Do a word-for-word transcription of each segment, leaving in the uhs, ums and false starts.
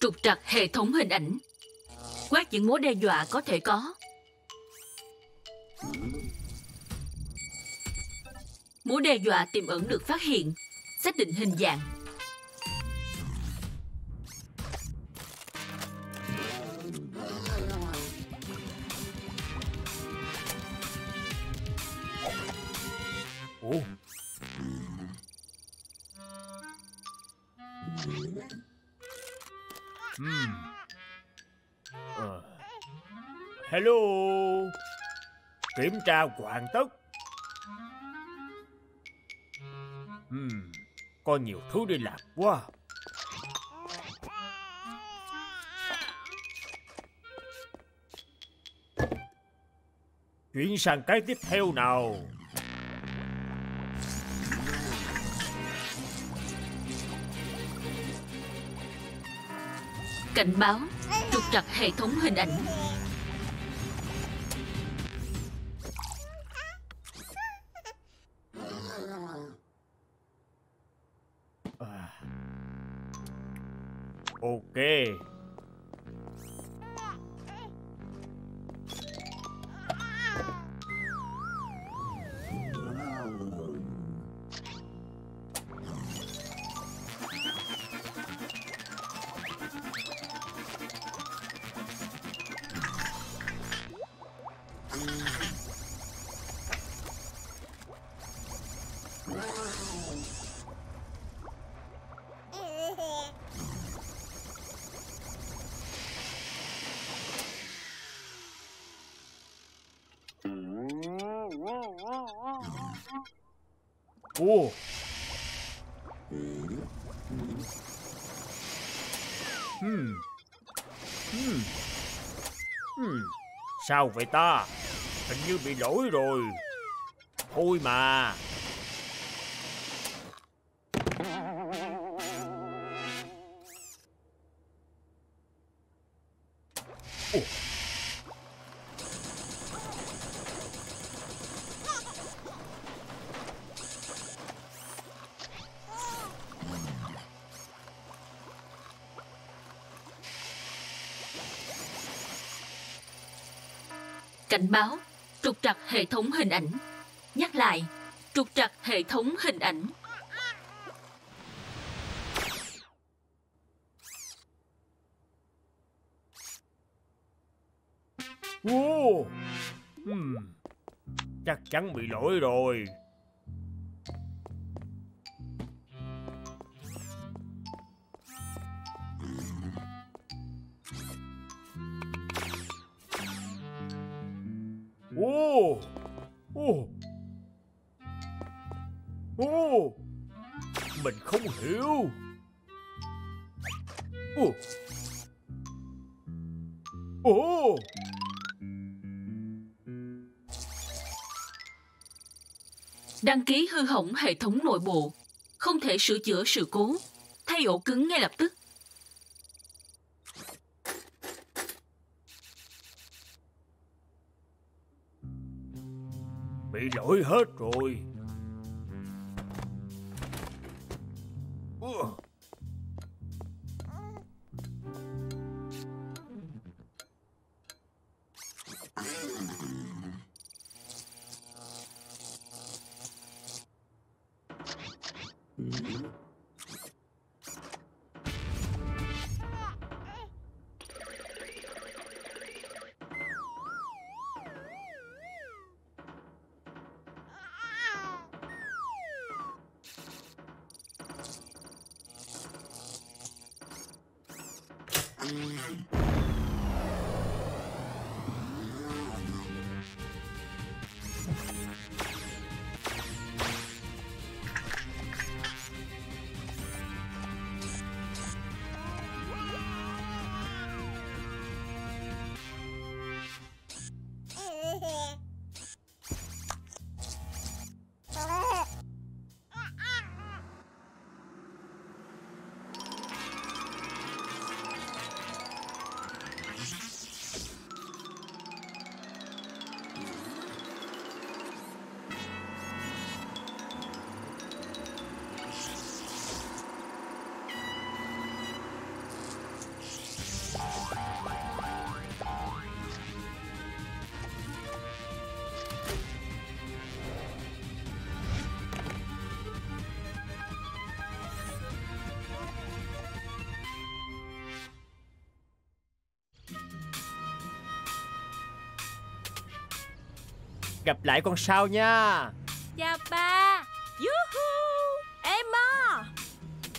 Trục trặc hệ thống hình ảnh. Quét những mối đe dọa có thể có. Mối đe dọa tiềm ẩn được phát hiện. Xác định hình dạng. Hello. Kiểm tra hoàn tất. uhm, Có nhiều thứ đi làm quá. Chuyển sang cái tiếp theo nào. Cảnh báo trục trặc hệ thống hình ảnh. Ok. Ồ. Hmm. Hmm. Hmm. Sao vậy ta? Hình như bị lỗi rồi. Thôi mà. Ồ. Cảnh báo trục trặc hệ thống hình ảnh. Nhắc lại, trục trặc hệ thống hình ảnh. Wow. hmm. Chắc chắn bị lỗi rồi. Ô, ô, ô, mình không hiểu. Ô, ô, đăng ký hư hỏng hệ thống nội bộ, không thể sửa chữa sự cố, thay ổ cứng ngay lập tức. Bị lỗi hết rồi. gặp lại con sau nha. Chào ba. Yuhu. Em à.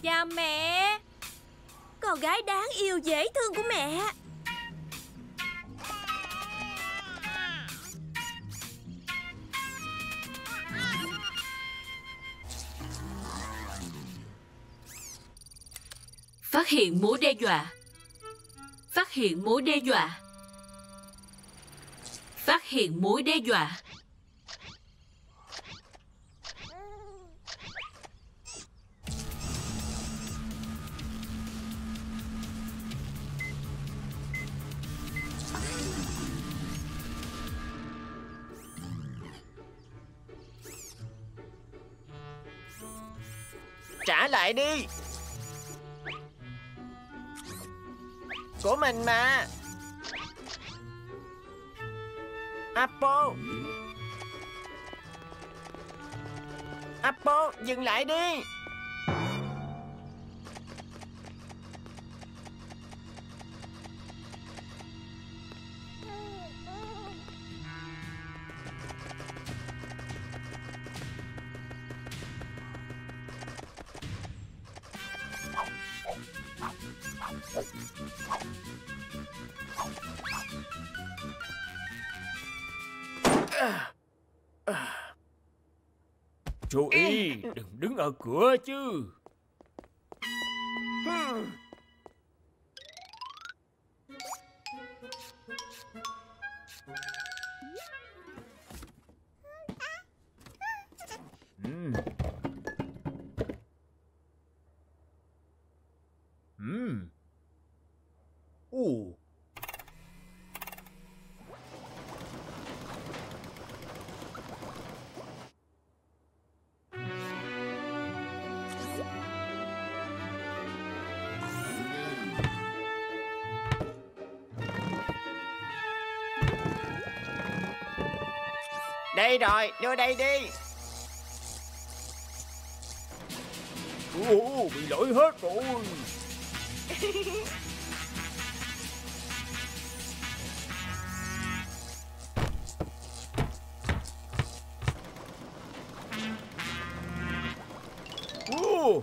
Chào mẹ. Con gái đáng yêu dễ thương của mẹ. Phát hiện mối đe dọa. Phát hiện mối đe dọa. Phát hiện mối đe dọa. Trả lại đi. Của mình mà. Apple. Apple, dừng lại đi. Joey, đừng đứng ở cửa chứ. Uhm. Uhm. Uh. Đây rồi, đưa đây đi. Ủa, bị lỗi hết rồi. Ủa.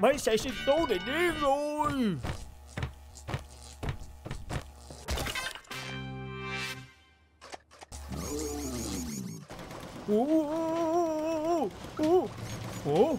Mấy xe sinh tố này điên rồi. Ủa, ủa, ủa,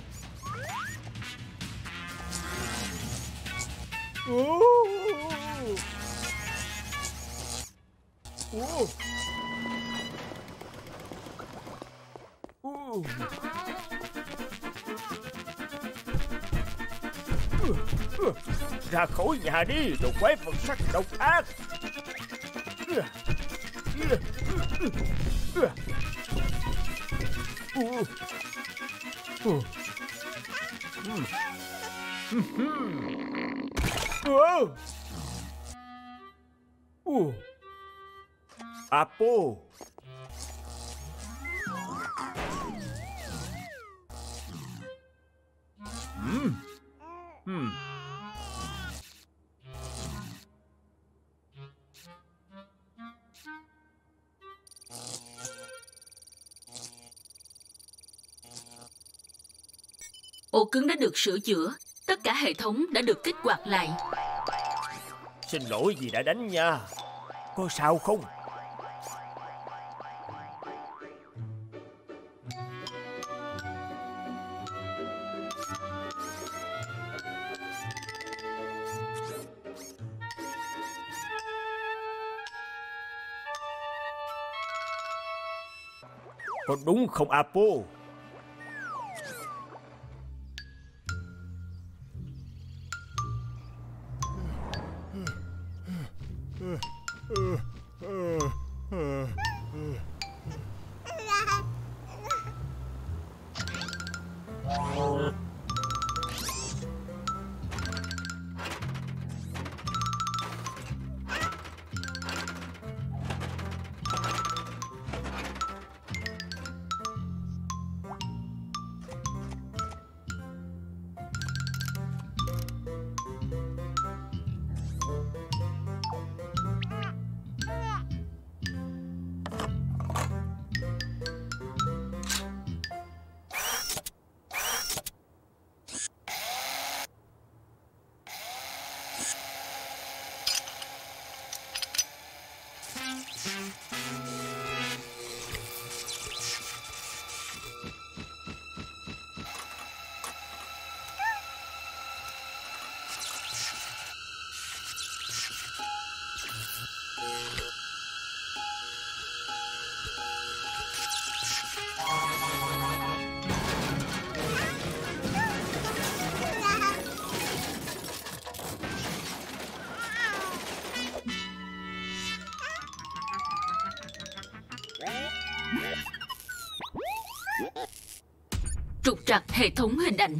ra khỏi nhà đi, đồ quái vật sắc độc ác. Uh. Uh. Mm. Mm-hmm. Whoa. Uh. Apple. Mm. Mm. Ổ cứng đã được sửa chữa. Tất cả hệ thống đã được kích hoạt lại. Xin lỗi vì đã đánh nha. Có sao không? Có đúng không Apple? trặc hệ thống hình ảnh.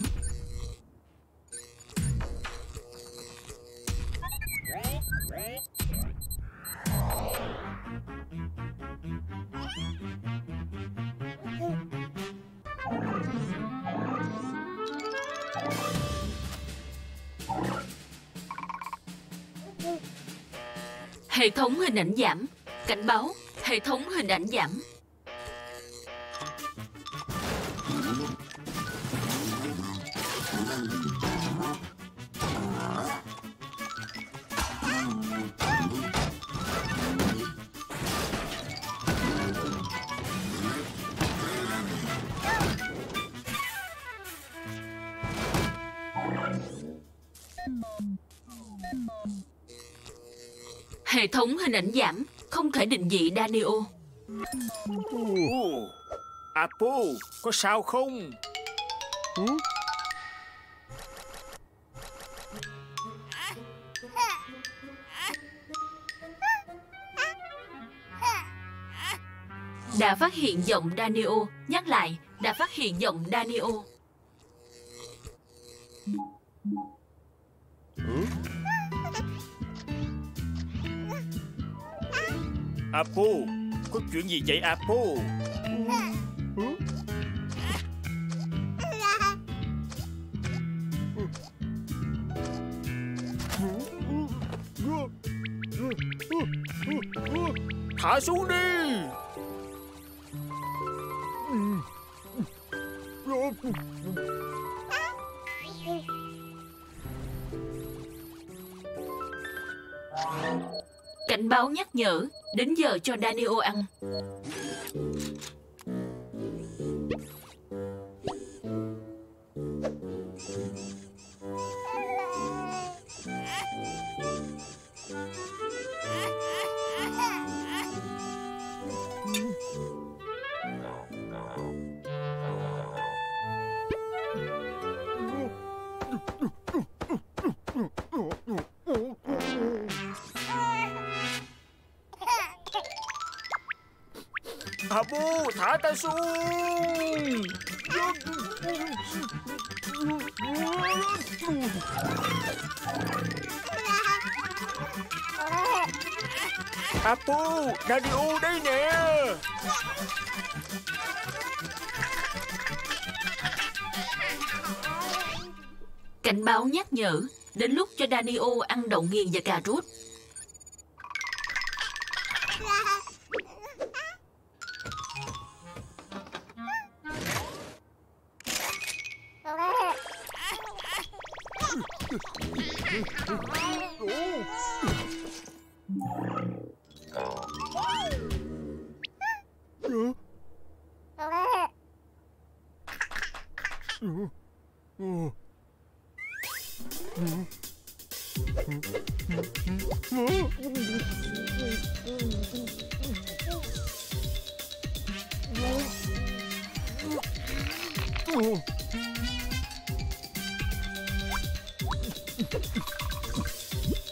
Hệ thống hình ảnh giảm. Cảnh báo, hệ thống hình ảnh giảm. Hệ thống hình ảnh giảm, không thể định vị Daniel. Apple, có sao không? Đã phát hiện giọng Daniel. Nhắc lại, đã phát hiện giọng Daniel. Apple, có chuyện gì vậy Apple? Thả xuống đi. Cảnh báo nhắc nhở, đến giờ cho Daniel ăn. Apple, thả ta xuống. Apple, Daniel đây nè. Cảnh báo nhắc nhở, đến lúc cho Daniel ăn đậu nghiền và cà rốt.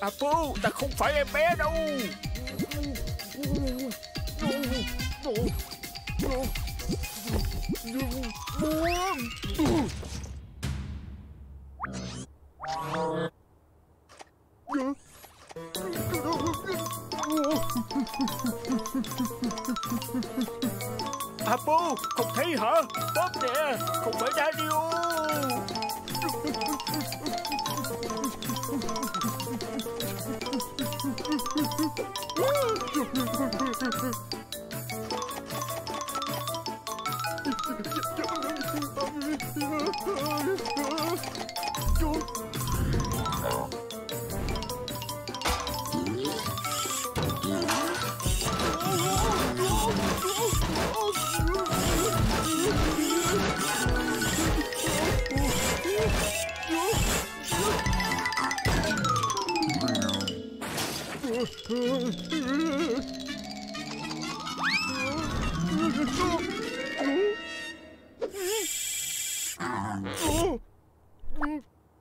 Apple, ta không phải em bé đâu. Apple, không thấy hả? Bóp nè, không phải Daniel.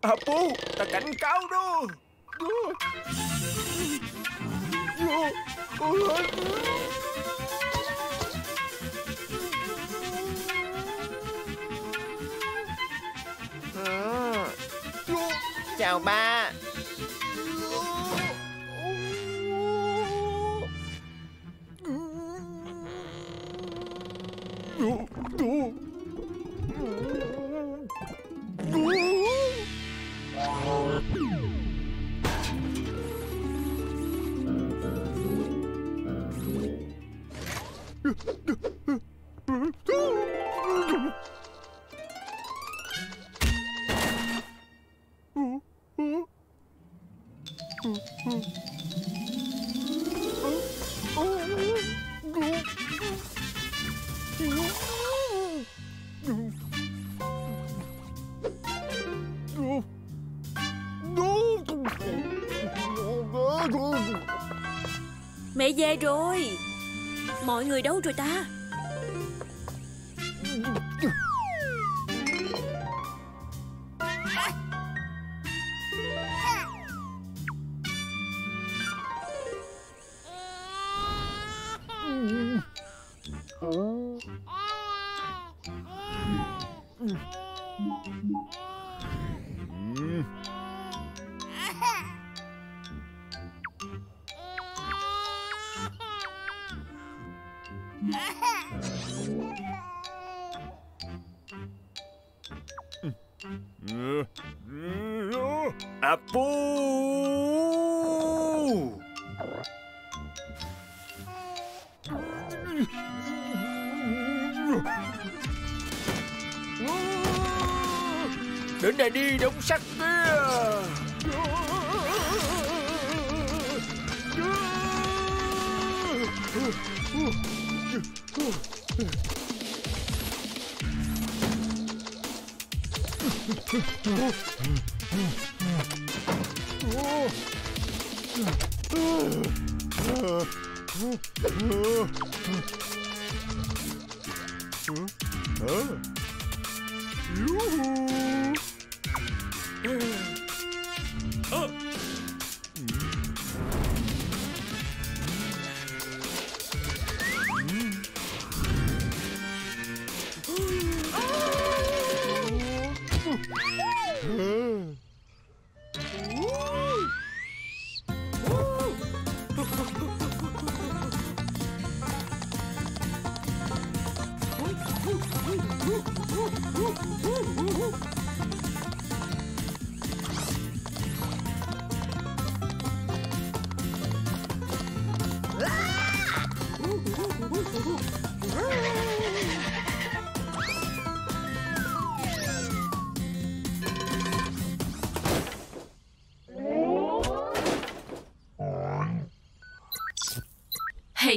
Apple, ta cảnh cáo đó. Ừ. Chào ba. Mẹ về rồi. Mọi người đâu rồi ta? Đến đây đi đống sắt kia. Hệ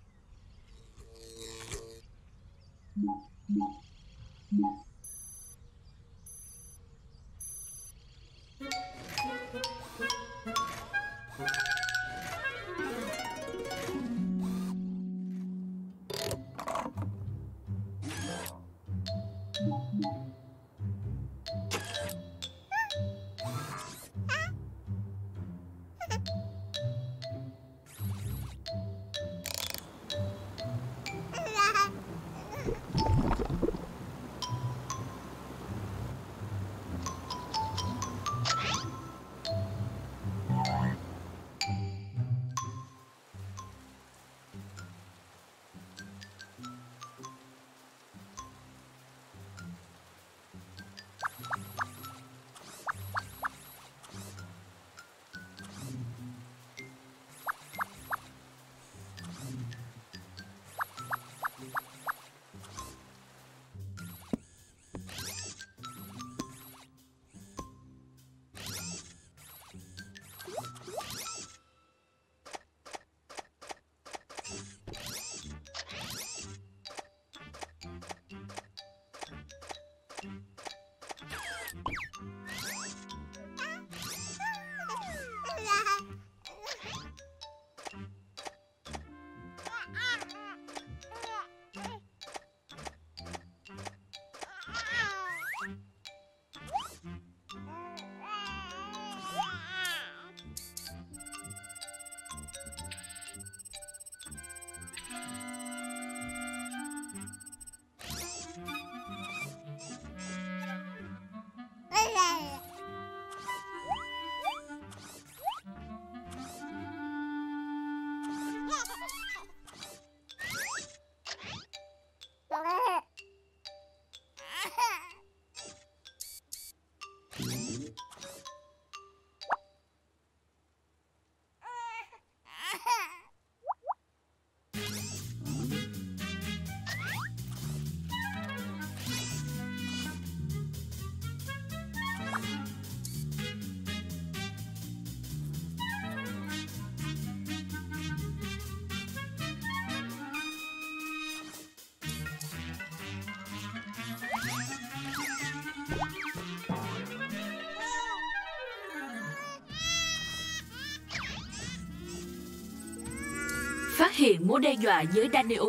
phát hiện mối đe dọa với Daniel.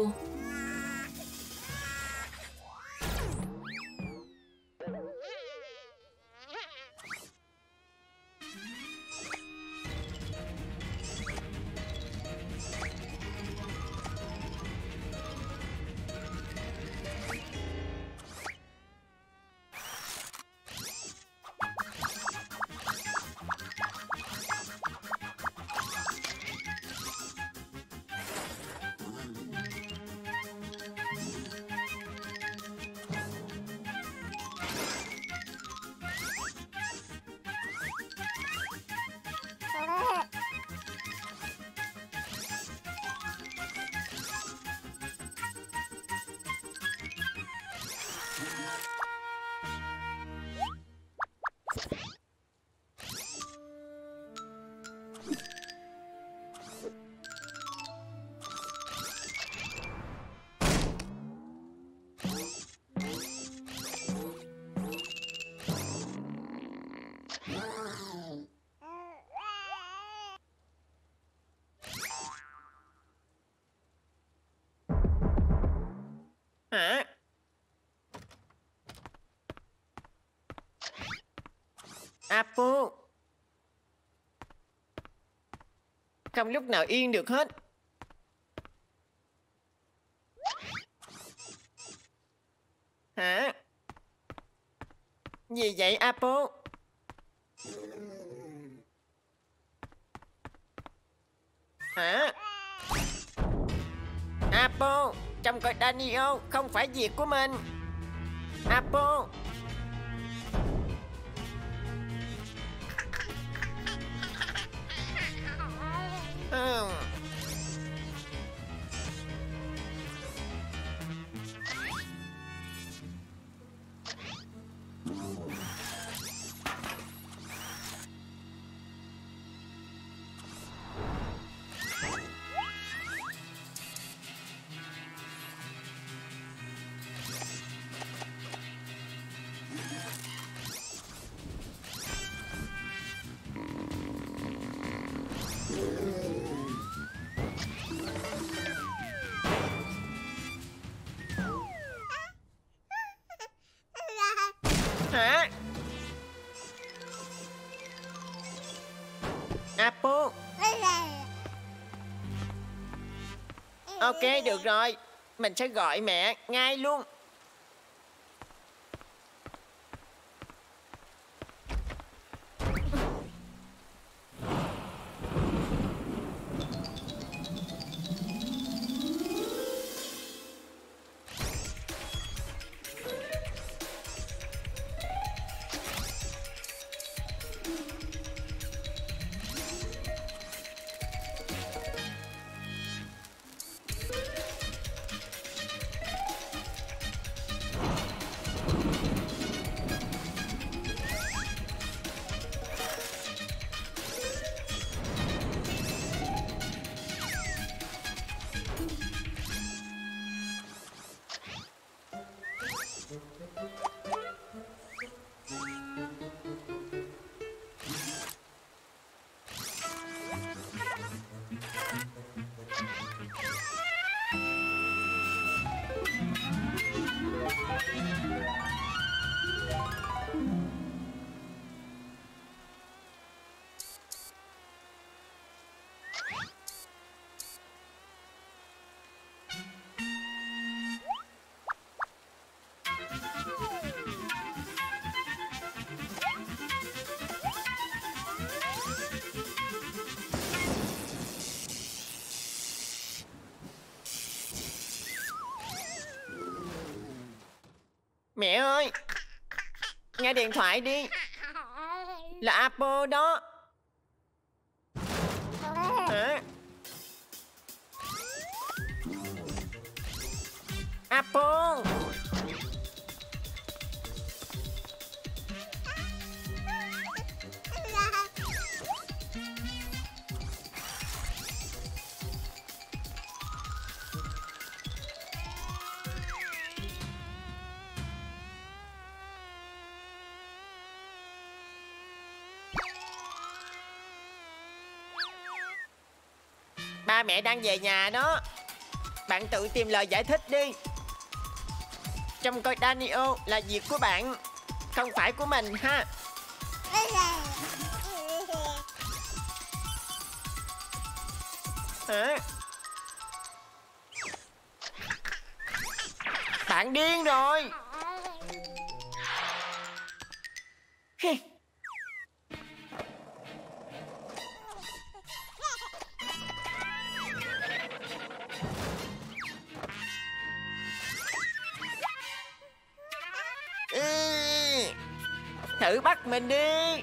Apple không lúc nào yên được hết. Hả? Gì vậy Apple? Hả? Apple, trông coi Daniel không phải việc của mình. Apple. Ok, được rồi. Mình sẽ gọi mẹ ngay luôn. Mẹ ơi, nghe điện thoại đi. Là Apple đó. Hả? Apple. Ba mẹ đang về nhà đó. Bạn tự tìm lời giải thích đi. Trông coi Daniel là việc của bạn, không phải của mình ha. Hả? Bạn điên rồi. Thử bắt mình đi.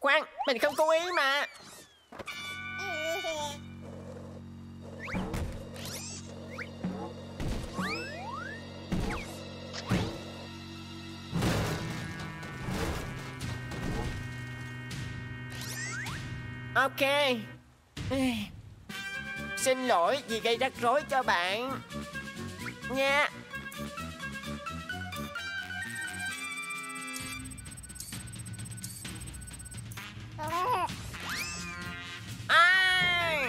Khoan, mình không cố ý mà. Ok. Xin lỗi vì gây rắc rối cho bạn nha. À,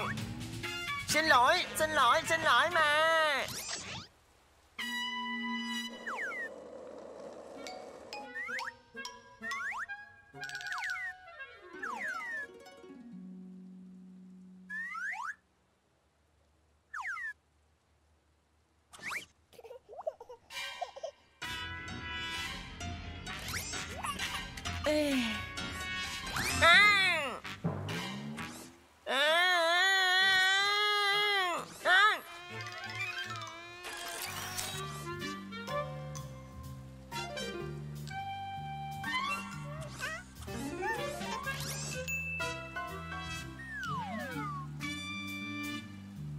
xin lỗi, xin lỗi, xin lỗi mà.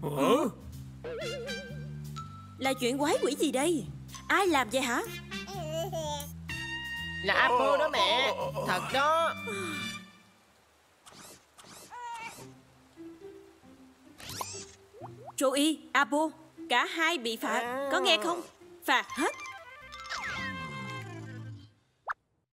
Ủa? Là chuyện quái quỷ gì đây? Ai làm vậy hả? Là Apple đó mẹ. Thật đó. Joey, Apple, cả hai bị phạt. Có nghe không? Phạt hết